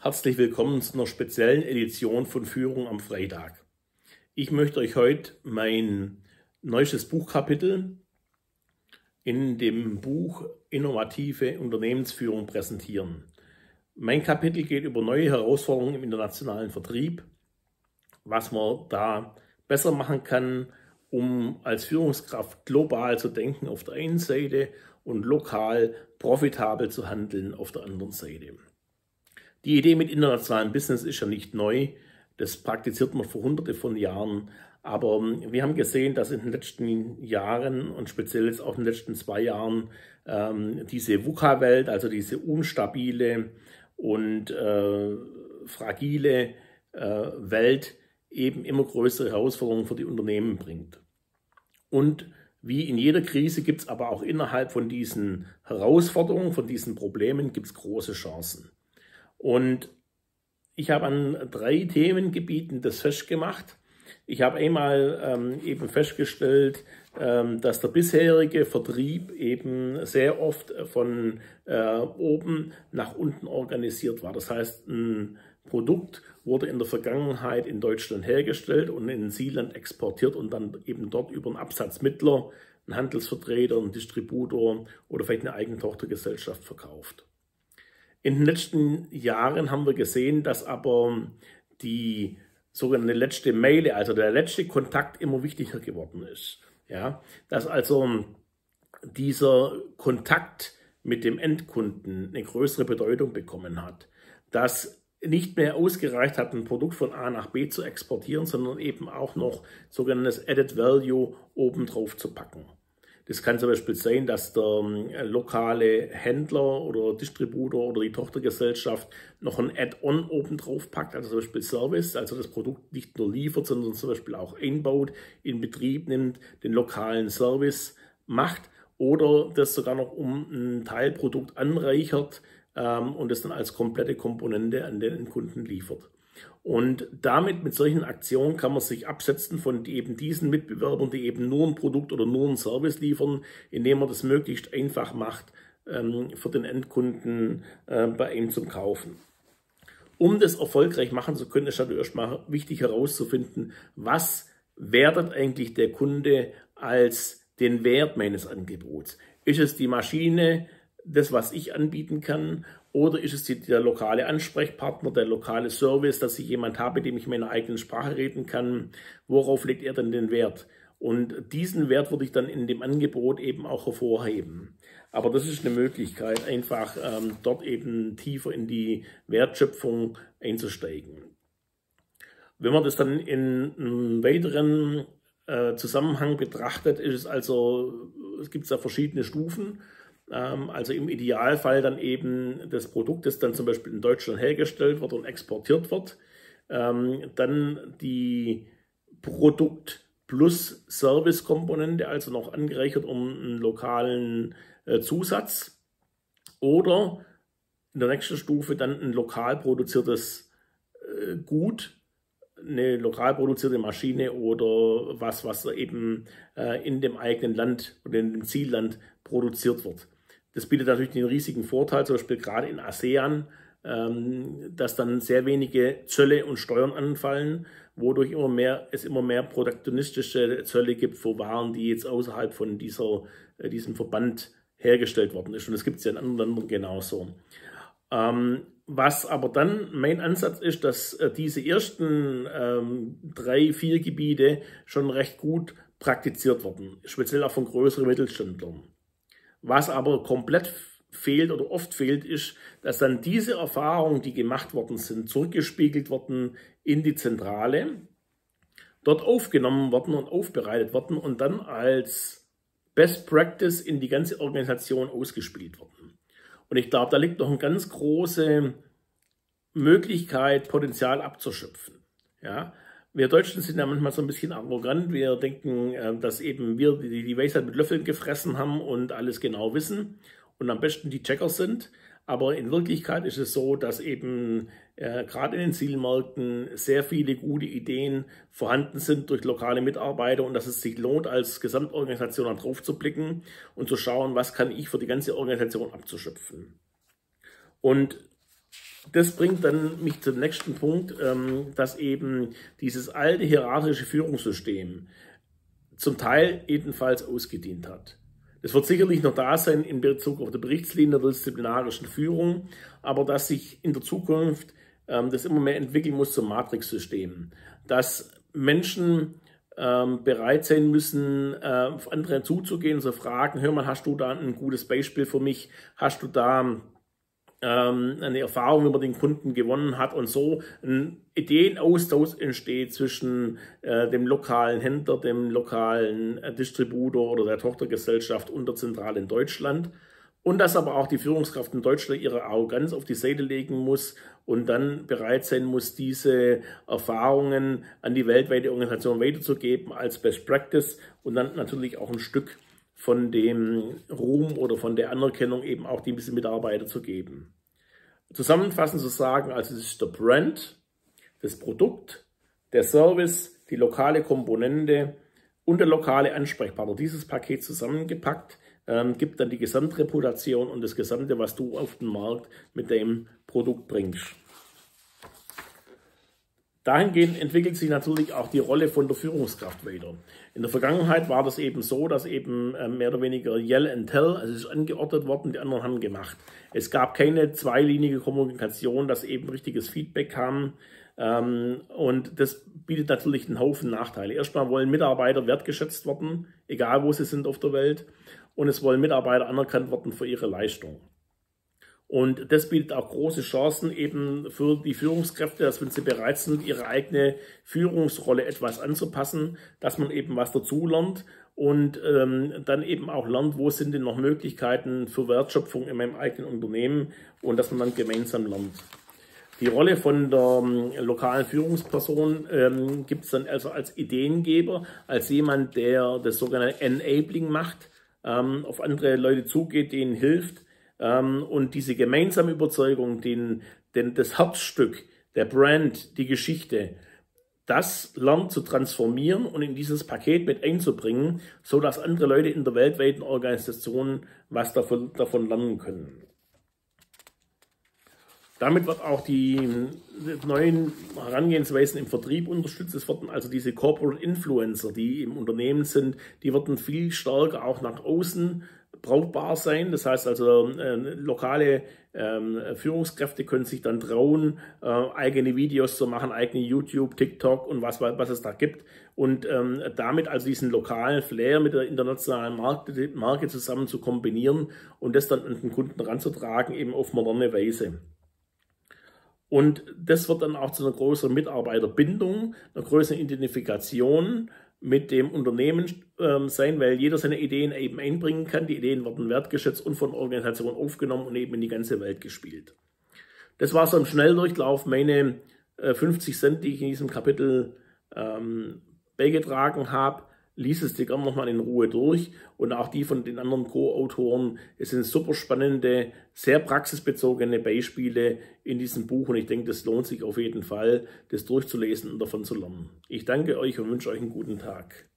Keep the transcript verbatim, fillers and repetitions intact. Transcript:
Herzlich willkommen zu einer speziellen Edition von Führung am Freitag. Ich möchte euch heute mein neuestes Buchkapitel in dem Buch Innovative Unternehmensführung präsentieren. Mein Kapitel geht über neue Herausforderungen im internationalen Vertrieb, was man da besser machen kann, um als Führungskraft global zu denken auf der einen Seite und lokal profitabel zu handeln auf der anderen Seite. Die Idee mit internationalem Business ist ja nicht neu, das praktiziert man vor hunderte von Jahren, aber wir haben gesehen, dass in den letzten Jahren und speziell jetzt auch in den letzten zwei Jahren ähm, diese VUCA-Welt, also diese unstabile und äh, fragile äh, Welt eben immer größere Herausforderungen für die Unternehmen bringt. Und wie in jeder Krise gibt es aber auch innerhalb von diesen Herausforderungen, von diesen Problemen gibt es große Chancen. Und ich habe an drei Themengebieten das festgemacht. Ich habe einmal ähm, eben festgestellt, ähm, dass der bisherige Vertrieb eben sehr oft von äh, oben nach unten organisiert war. Das heißt, ein Produkt wurde in der Vergangenheit in Deutschland hergestellt und in ein Zielland exportiert und dann eben dort über einen Absatzmittler, einen Handelsvertreter, einen Distributor oder vielleicht eine eigene Tochtergesellschaft verkauft. In den letzten Jahren haben wir gesehen, dass aber die sogenannte letzte Meile, also der letzte Kontakt, immer wichtiger geworden ist. Ja, dass also dieser Kontakt mit dem Endkunden eine größere Bedeutung bekommen hat. Dass nicht mehr ausgereicht hat, ein Produkt von A nach B zu exportieren, sondern eben auch noch sogenanntes Added Value obendrauf zu packen. Das kann zum Beispiel sein, dass der lokale Händler oder Distributor oder die Tochtergesellschaft noch ein Add-on obendrauf packt, also zum Beispiel Service, also das Produkt nicht nur liefert, sondern zum Beispiel auch einbaut, in Betrieb nimmt, den lokalen Service macht oder das sogar noch um ein Teilprodukt anreichert ähm, und es dann als komplette Komponente an den Kunden liefert. Und damit, mit solchen Aktionen, kann man sich absetzen von eben diesen Mitbewerbern, die eben nur ein Produkt oder nur einen Service liefern, indem man das möglichst einfach macht ähm, für den Endkunden äh, bei ihm zum Kaufen. Um das erfolgreich machen zu können, ist natürlich erstmal wichtig herauszufinden, was wertet eigentlich der Kunde als den Wert meines Angebots? Ist es die Maschine, das, was ich anbieten kann? Oder ist es die, der lokale Ansprechpartner, der lokale Service, dass ich jemand habe, dem ich in meiner eigenen Sprache reden kann? Worauf legt er denn den Wert? Und diesen Wert würde ich dann in dem Angebot eben auch hervorheben. Aber das ist eine Möglichkeit, einfach ähm, dort eben tiefer in die Wertschöpfung einzusteigen. Wenn man das dann in einem weiteren äh, Zusammenhang betrachtet, ist es also, es gibt da verschiedene Stufen. Also im Idealfall dann eben das Produkt, das dann zum Beispiel in Deutschland hergestellt wird und exportiert wird. Dann die Produkt- plus Service-Komponente, also noch angereichert um einen lokalen Zusatz. Oder in der nächsten Stufe dann ein lokal produziertes Gut, eine lokal produzierte Maschine oder was, was eben in dem eigenen Land oder in dem Zielland produziert wird. Das bietet natürlich den riesigen Vorteil, zum Beispiel gerade in ASEAN, dass dann sehr wenige Zölle und Steuern anfallen, wodurch immer mehr, es immer mehr protektionistische Zölle gibt für Waren, die jetzt außerhalb von dieser, diesem Verband hergestellt worden ist. Und das gibt es ja in anderen Ländern genauso. Was aber dann mein Ansatz ist, dass diese ersten drei, vier Gebiete schon recht gut praktiziert wurden, speziell auch von größeren Mittelständlern. Was aber komplett fehlt oder oft fehlt, ist, dass dann diese Erfahrungen, die gemacht worden sind, zurückgespiegelt wurden in die Zentrale, dort aufgenommen wurden und aufbereitet wurden und dann als Best Practice in die ganze Organisation ausgespielt wurden. Und ich glaube, da liegt noch eine ganz große Möglichkeit, Potenzial abzuschöpfen. Ja? Wir Deutschen sind ja manchmal so ein bisschen arrogant. Wir denken, dass eben wir die Weisheit mit Löffeln gefressen haben und alles genau wissen und am besten die Checker sind. Aber in Wirklichkeit ist es so, dass eben äh, gerade in den Zielmärkten sehr viele gute Ideen vorhanden sind durch lokale Mitarbeiter und dass es sich lohnt, als Gesamtorganisation drauf zu blicken und zu schauen, was kann ich für die ganze Organisation abzuschöpfen. Und Das bringt dann mich zum nächsten Punkt, dass eben dieses alte hierarchische Führungssystem zum Teil ebenfalls ausgedient hat. Das wird sicherlich noch da sein in Bezug auf die Berichtslinie der disziplinarischen Führung, aber dass sich in der Zukunft das immer mehr entwickeln muss zum Matrix-System, dass Menschen bereit sein müssen, auf andere zuzugehen, zu fragen, hör mal, hast du da ein gutes Beispiel für mich, hast du da eine Erfahrung, wie man den Kunden gewonnen hat, und so ein Ideenaustausch entsteht zwischen äh, dem lokalen Händler, dem lokalen äh, Distributor oder der Tochtergesellschaft und der Zentrale in Deutschland, und dass aber auch die Führungskraft in Deutschland ihre Arroganz auf die Seite legen muss und dann bereit sein muss, diese Erfahrungen an die weltweite Organisation weiterzugeben als Best Practice und dann natürlich auch ein Stück von dem Ruhm oder von der Anerkennung eben auch die Mitarbeiter zu geben. Zusammenfassend zu sagen, also es ist der Brand, das Produkt, der Service, die lokale Komponente und der lokale Ansprechpartner. Dieses Paket zusammengepackt ähm, gibt dann die Gesamtreputation und das Gesamte, was du auf den Markt mit dem Produkt bringst. Dahingehend entwickelt sich natürlich auch die Rolle von der Führungskraft weiter. In der Vergangenheit war das eben so, dass eben mehr oder weniger Yell and Tell, also es ist angeordnet worden, die anderen haben gemacht. Es gab keine zweilinige Kommunikation, dass eben richtiges Feedback kam. Und das bietet natürlich einen Haufen Nachteile. Erstmal wollen Mitarbeiter wertgeschätzt werden, egal wo sie sind auf der Welt. Und es wollen Mitarbeiter anerkannt werden für ihre Leistung. Und das bietet auch große Chancen eben für die Führungskräfte, dass wenn sie bereit sind, ihre eigene Führungsrolle etwas anzupassen, dass man eben was dazulernt und ähm, dann eben auch lernt, wo sind denn noch Möglichkeiten für Wertschöpfung in meinem eigenen Unternehmen, und dass man dann gemeinsam lernt. Die Rolle von der lokalen Führungsperson ähm, gibt es dann also als Ideengeber, als jemand, der das sogenannte Enabling macht, ähm, auf andere Leute zugeht, denen hilft. Und diese gemeinsame Überzeugung, den, den, das Herzstück, der Brand, die Geschichte, das lernt zu transformieren und in dieses Paket mit einzubringen, sodass andere Leute in der weltweiten Organisation was davon, davon lernen können. Damit wird auch die neuen Herangehensweisen im Vertrieb unterstützt. Es werden also diese Corporate Influencer, die im Unternehmen sind, die werden viel stärker auch nach außen brauchbar sein. Das heißt also, äh, lokale äh, Führungskräfte können sich dann trauen, äh, eigene Videos zu machen, eigene YouTube, TikTok und was, was es da gibt. Und ähm, damit also diesen lokalen Flair mit der internationalen Marke, Marke zusammen zu kombinieren und das dann an den Kunden ranzutragen, eben auf moderne Weise. Und das wird dann auch zu einer größeren Mitarbeiterbindung, einer größeren Identifikation mit dem Unternehmen ähm, sein, weil jeder seine Ideen eben einbringen kann. Die Ideen werden wertgeschätzt und von Organisationen aufgenommen und eben in die ganze Welt gespielt. Das war so im Schnelldurchlauf meine äh, fünfzig Cent, die ich in diesem Kapitel ähm, beigetragen habe. Lies es dir gerne nochmal in Ruhe durch, und auch die von den anderen Co-Autoren. Es sind super spannende, sehr praxisbezogene Beispiele in diesem Buch, und ich denke, das lohnt sich auf jeden Fall, das durchzulesen und davon zu lernen. Ich danke euch und wünsche euch einen guten Tag.